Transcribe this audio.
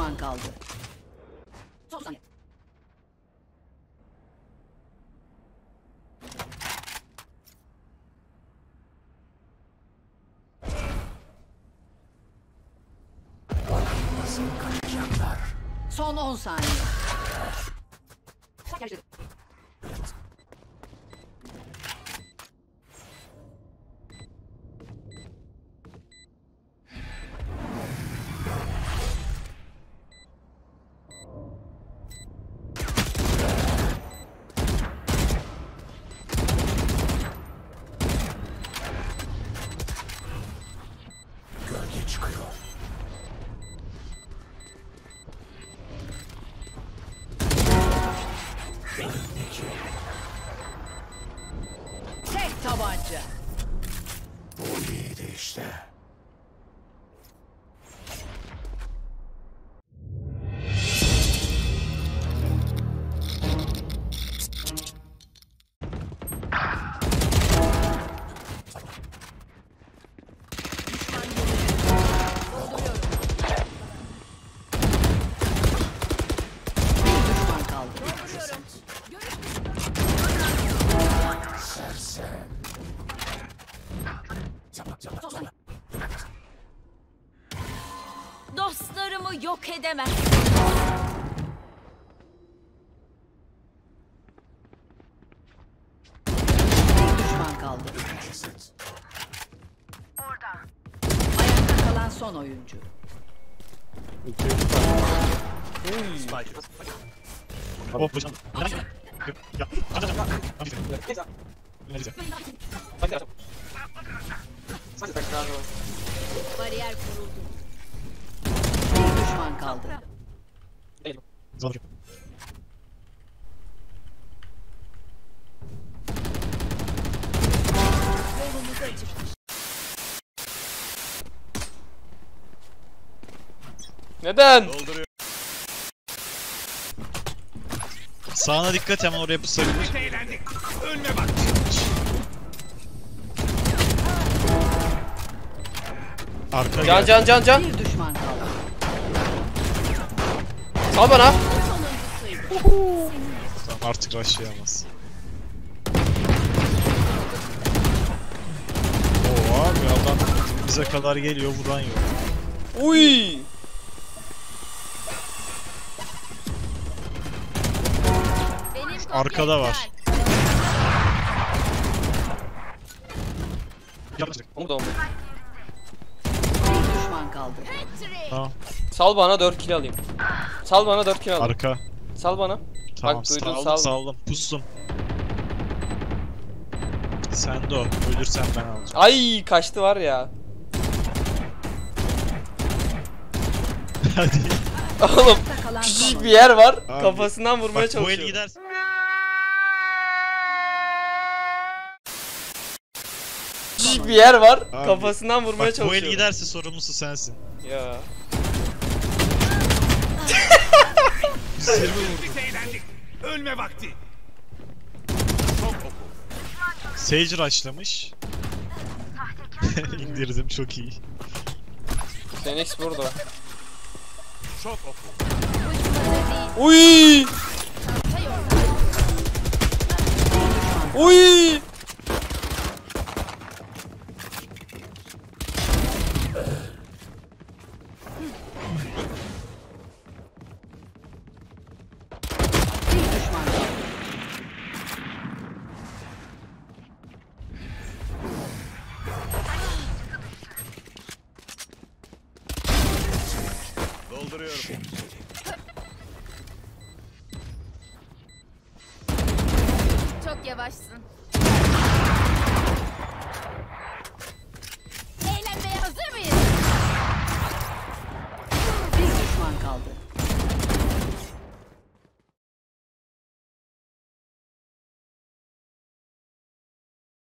düşman kaldı. Son saniye. Nasıl kaçacaklar? Son 10 saniye. Bu iyiydi işte. Dostlarımı yok edemez. Bir düşman kaldı. Orada. Ayakta kalan son oyuncu. Bariyer kuruldu. Bir düşman kaldı. Yolumuza çıkmış. Neden? Dolduruyor. Sağına dikkat, hemen oraya pusabilir. Eğlendik. Önüne bak. Arka can. Bir düşman kaldı. Sal bana. Tamam, artık başlayamaz. Oo abi, adam bize kadar geliyor, buradan yok. Uy! Arkada var. Umut. Tamam. Sal bana 4 kill alayım. Sal bana 4 kill alayım. Arka. Sal bana. Tamam, bak duydun, saldım. Pustum. Sen de o. Ölürsen ben alacağım. Ay kaçtı var ya. Hadi. Oğlum küçük bir yer var. Abi, kafasından vurmaya bak, çalışıyorum. Bu el gidersin. Bir yer var. Abi, kafasından vurmaya bak, çalışıyorum. Bu el giderse sorumlusu sensin. Ya. 120 vurdum. Ölme vakti. Sage rushlamış. İndirdim, çok iyi. Tenix burada. Çok oku. Uy! Uy! Çok yavaşsın.